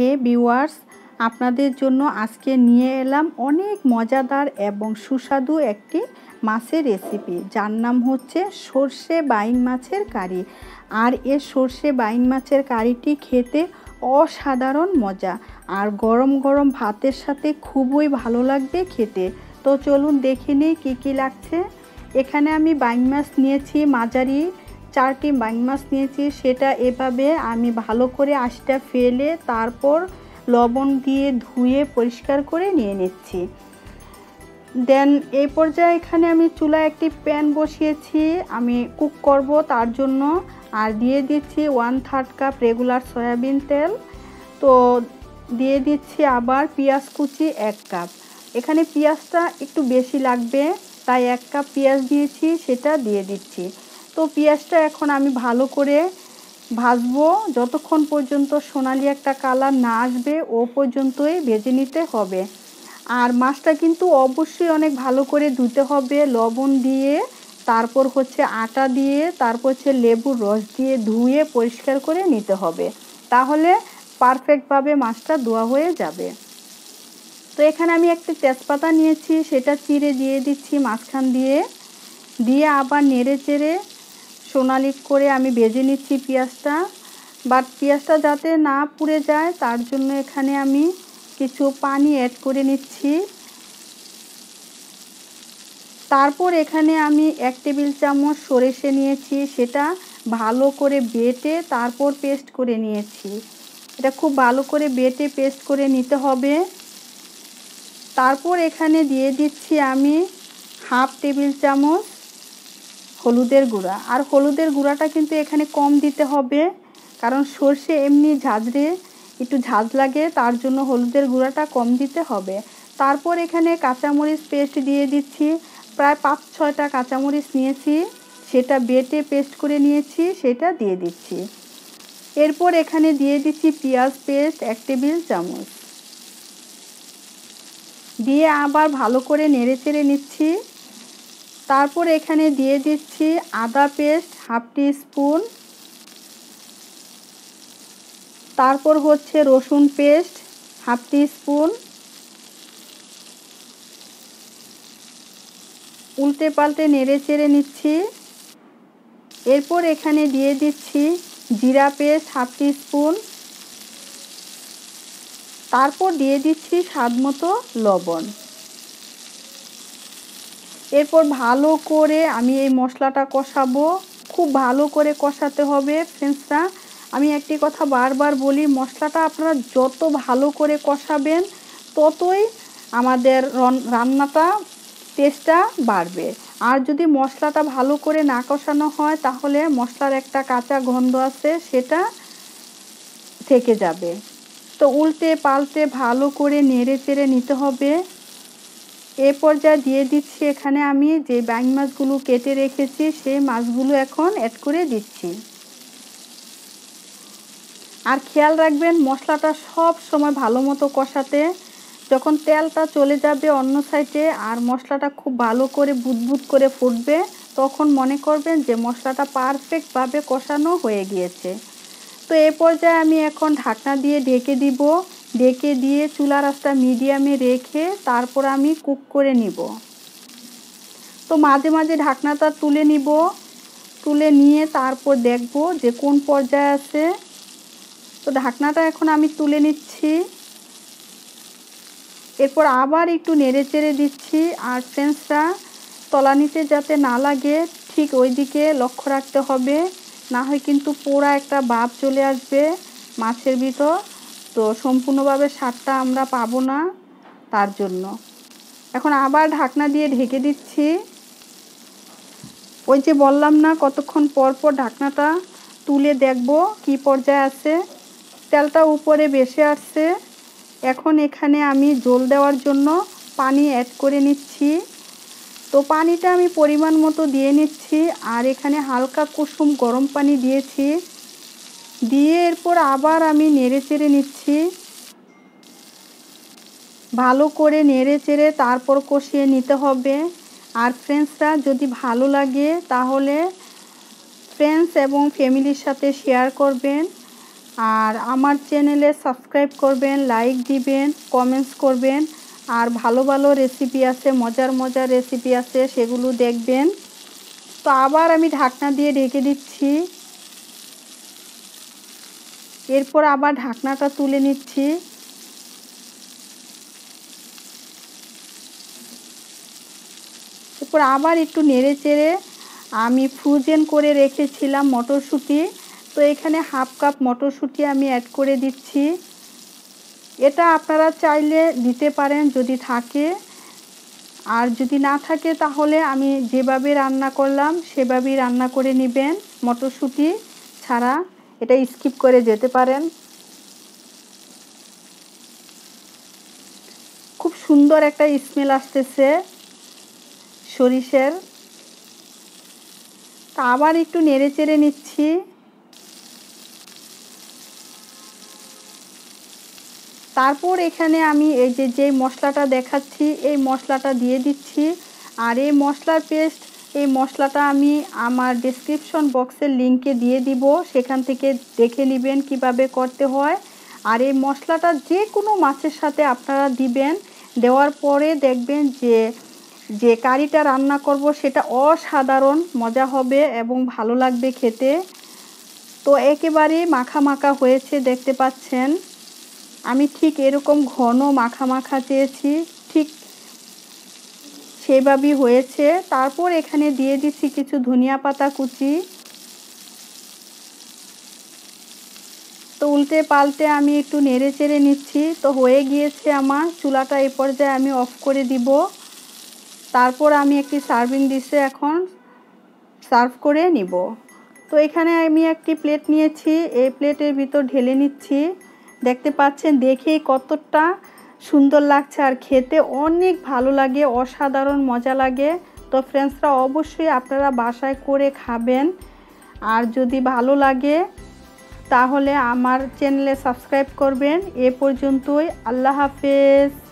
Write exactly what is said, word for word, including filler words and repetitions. हे viewers आपनादेर जोन्नो आजके निये एलाम अनेक मजादार एवं सुस्वादु एकटी माछेर रेसिपि जार नाम होच्छे सर्षे बाइम माछेर कारी। आर ए सर्षे बाइम माछेर कारीटी खेते असाधारण मजा और गरम गरम भातेर साथे खूबई भालो लागबे खेते। तो चलुन देखे नेइ कि कि लागछे। एखाने आमी बाइम माछ नियेछि माझारि चारटी बाइम माछ नियेछि सेटा एभाबे आमी भालो करे आशिटा फेले तारपर लवण दिए धुए परिष्कार करे निये नेछि। देन ए पर्याये एखाने आमी चूलाय एकटी पैन बसिएछि आमी कुक करब तार जोन्नो आर दिए दिच्छी one third cup regular soybean तेल। तो दिए दिच्छी आबार पिंयाज कुचि एक कप। एखाने पिंयाजटा एकटु बेशी लागबे ताई एक कप पिंयाज दिएछि सेटा दिए दिच्छी। तो पिंयाजटा एखन आमी भालो करे भाजबो যতক্ষণ পর্যন্ত সোনালি একটা কালার না আসবে ও পর্যন্তই ভেজে নিতে হবে। আর মাছটা কিন্তু অবশ্যই অনেক ভালো করে ধুতে হবে লবণ দিয়ে তারপর হচ্ছে আটা দিয়ে তারপর হচ্ছে লেবুর রস দিয়ে ধুয়ে পরিষ্কার করে নিতে হবে তাহলে পারফেক্ট ভাবে মাছটা ধোয়া হয়ে যাবে। তো এখানে আমি একটা তেজপাতা নিয়েছি সেটা চিড়ে দিয়ে দিচ্ছি মাছখান দিয়ে দিয়ে আবার নেড়েচেড়ে सोनाली करे आमी भेजे निच्छि पिंयाजटा। बाट पिंयाजटा जाते ना पुड़े जाए तार जोन्नो एखाने आमी किछु पानी एड करे निच्छि। तारपर एखाने आमी एक टेबिल चामच सरिषा नियेछि सेटा भालो करे बेटे तारपर पेस्ट करे नियेछि। एटा खूब भालो करे बेटे पेस्ट करे निते होबे। तारपर एखाने दिये दिच्छि आमी हाफ टेबिल चामच हलुदेर गुड़ा। और हलुदेर गुड़ाटा किन्तु एखाने कम दीते होबे कारण सर्षे एमनी झाजरे एकटु झाज लागे तार जोन्नो हलुदेर गुड़ाटा कम दीते होबे। तारपर एखाने काचा मरिच पेस्ट दिए दिच्छी प्राय पाँच छयटा काचा मरिच नियेछि सेटा बेटे पेस्ट करे नियेछि सेटा दिए दिच्छी। एरपर एखाने दिए दिच्छी पिंयाज पेस्ट एक टेबिल चामच दिए आबार भालो करे नेड़ेचेड़े निच्छी। तारपर एखाने दिए दिच्छी आदा पेस्ट हाफ टी स्पून तारपर होच्छे रसुन पेस्ट हाफ टी स्पून। उल्टे पाल्टे नेड़े चेड़े निच्छी। एरपर एखाने दिए दिच्छी जिरा पेस्ट हाफ टी स्पून तारपर दिए दिच्छी स्वादमतो लवण। एरपर भालो करे आमी ए मशलाटा कषाबो खूब भालो करे कषाते होबे। फ्रेंड्सरा आमी एकटी कथा बार बार बोली मशलाटा आपनारा जत भालो करे कषाबेन ततई आमादेर रान्नाटा टेस्टटा बाड़बे। आर जोदि मशलाटा भालो करे ना कषानो हय ताहले मशलार एकटा काचा गन्ध आछे सेटा थेके जाबे। तो उल्टे पाल्टे भालो करे नेड़े चेड़े निते होबे। ए पर्याये दिए दिच्छी एखाने आमी जे बाइम माछगुलो केटे रेखेछि सेई माछगुलो एखन एड करे दिच्छी। आर खेयाल राखबेन मशलाटा सब समय भालोमतो कषाते जखन तेलटा चले जाबे अन्य साइडे आर मशलाटा खूब भालो करे बुदबुद करे फुटबे तखन मने करबेन जे मशलाटा पारफेक्ट भावे कषानो हये गियेछे। तो ए पर्याये आमी एखन ढाकना दिये ढेके दिब। ढेके दिए चूलार आँचटा मीडियामे रेखे तारपर आमी कुक करे निब। तो माझे माझे ढाकनाटा तुले निब तुले निये तारपर देखबो जे कोन पर्याये आछे। तो ढाकनाटा एखन आमी तुले निच्छी। एरपर आबार एकटु नेड़ेचेड़े दिच्छी। आर फ्रेंड्सरा तलानिते जाते ना लागे ठीक ओई दिके लक्ष्य राखते होबे ना हय किन्तु पोड़ा एकटा भाप चले आसबे माछेर भितर। তো সম্পূর্ণভাবে স্বাদটা আমরা পাবো না তার জন্য এখন আবার ঢাকনা দিয়ে ঢেকে দিচ্ছি। ওই যে বললাম না কতক্ষণ পর পর ঢাকনাটা তুলে দেখব কি পর্যায়ে আছে। তেলটা উপরে ভেসে আসছে। এখন এখানে আমি জল দেওয়ার জন্য পানি অ্যাড করে নিচ্ছি। তো পানিটা আমি পরিমাণ মতো দিয়ে নিচ্ছি আর এখানে হালকা কুসুম গরম পানি দিয়েছি দিয়ে এরপর আবার আমি নেড়েচেড়ে নিচ্ছি ভালো করে নেড়েচেড়ে তারপর কষিয়ে নিতে হবে। আর ফ্রেন্ডসরা যদি ভালো লাগে তাহলে ফ্রেন্ডস এবং ফ্যামিলির সাথে শেয়ার করবেন। और आमार चैनेले सबस्क्राइब करबें, लाइक दिबें, कमेंट्स करबें और भालो भालो रेसिपि आछे, मजार मजार रेसिपि आछे सेगुलो देखबें। तो आबार आमी ढाकना दिए ढेके दिच्छी, एरपर आबार ढाकनाटा तुले निच्छी। एरपर आबार एकटु नेड़े चेड़े आमी फ्रोजेन करे रेखेछिलाम मटरशुटी, तो एखाने हाफ कप मटरशुटी आमी एड करे दिच्छी। एटा आपनारा चाइले दिते पारेन जदि थाके, आर जदि ना थाके ताहले आमी जेभाबे रान्ना करलाम सेभाबेई रान्ना करे नेबेन। मटरशुटी छाड़ा এটা স্কিপ করে যেতে পারেন। খুব সুন্দর একটা স্মেল আসতেছে সরিষার। তা আবার একটু নেড়েচেড়ে নিচ্ছি। তারপর এখানে আমি এই যে যে মশলাটা দেখাচ্ছি এই মশলাটা দিয়ে দিচ্ছি। আর এই মশলার পেস্ট এই মশলাটা আমি আমার ডেসক্রিপশন বক্সের লিংকে দিয়ে দিব, সেখান থেকে দেখে নেবেন কিভাবে করতে হয়। আর এই মশলাটা যে কোনো মাছের সাথে আপনারা দিবেন, দেওয়ার পরে দেখবেন যে যে কারিটা রান্না করব সেটা অসাধারণ মজা হবে এবং ভালো লাগবে খেতে। তো একেবারে মাখা মাখা হয়েছে দেখতে পাচ্ছেন, আমি ঠিক এরকম ঘন মাখা মাখা চেয়েছি, ঠিক सेभाबी होयेछे। तारपर एखाने दिए दिच्छी किछु धनिया पाता कुचि। तो उल्टे पाल्टे आमी एकटु नेड़े चेड़े निच्छी। तो होये गियेछे आमार, चूलाटा ए पर्याये आमी अफ करे दिब। तारपर आमी एकटि सार्विंग डिशे एखन सार्व करे निब। तो एखाने आमी एकटि प्लेट नियेछि, ए प्लेटेर भितर ढेले निच्छी। देखते पाच्छेन देखेई कतटा सुंदर लागছে আর খেতে অনেক ভালো লাগে, অসাধারণ মজা লাগে। তো ফ্রেন্ডসরা অবশ্যই আপনারা বাসায় করে খাবেন। আর যদি ভালো লাগে তাহলে আমার চ্যানেলে সাবস্ক্রাইব করবেন। এ পর্যন্তই, আল্লাহ হাফেজ।